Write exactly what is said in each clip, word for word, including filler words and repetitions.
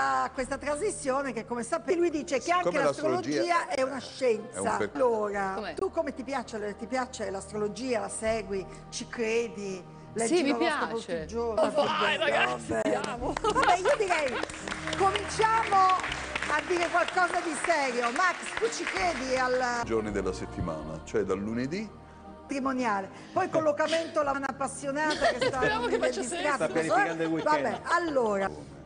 A questa trasmissione che, come sapete, lui dice che anche l'astrologia è una scienza. È un allora, com'è? Tu come ti piace? Ti piace l'astrologia? La segui? Ci credi? Leggi sì, mi piace. Giorni, oh, vai ragazzi, andiamo. Vabbè, io direi cominciamo a dire qualcosa di serio. Max, tu ci credi al giorni della settimana, cioè dal lunedì? Patrimoniale. Poi collocamento la appassionata che sta speriamo che faccia senso. Sta pianificando il weekend. Vabbè, allora.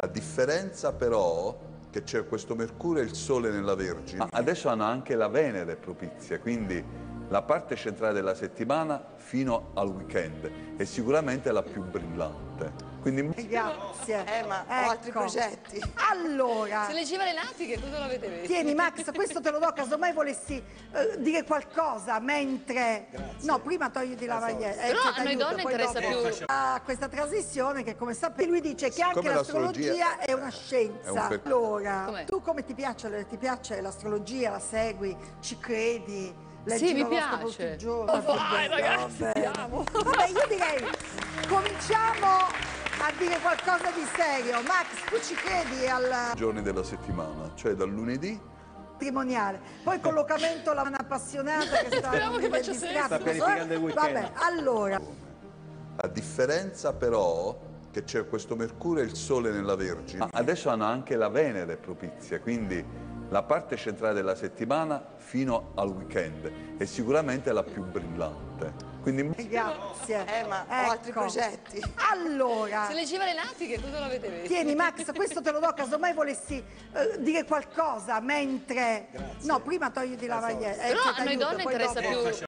La differenza però che c'è questo Mercurio e il Sole nella Vergine. Ma adesso hanno anche la Venere propizia, quindi la parte centrale della settimana fino al weekend è sicuramente la più brillante. Quindi... Grazie. Eh, ma ecco. Ho altri progetti. Allora... Se leggeva le natiche, tu non l'avete visto. Tieni Max, questo te lo do, casomai volessi uh, dire qualcosa, mentre... Grazie. No, prima togli la maglietta. Eh, però a noi donne interessa dopo. più... A questa trasmissione che, come sapete, lui dice che anche l'astrologia è una scienza. È un allora, com'è? Tu come ti piace? Ti piace l'astrologia? La segui? Ci credi? Leggi sì, mi piace. Giorni, oh, vai ragazzi, andiamo. Vabbè, io direi cominciamo... a dire qualcosa di serio. Max, tu ci credi al giorni della settimana, cioè dal lunedì? Patrimoniale. Poi collocamento la appassionata che sta speriamo che faccia senso. Sta pianificando il weekend. Vabbè, allora. La differenza però che c'è questo Mercurio e il Sole nella Vergine. Ma adesso hanno anche la Venere propizia, quindi la parte centrale della settimana fino al weekend è sicuramente la più brillante. Quindi... Grazie. Eh, ma ecco. Ho altri progetti. Allora... Se leggeva le natiche, tu non l'avete visto. Tieni Max, questo te lo do, casomai volessi uh, dire qualcosa, mentre... Grazie. No, prima togli la maglietta. Eh, però a noi donne interessa dopo. più...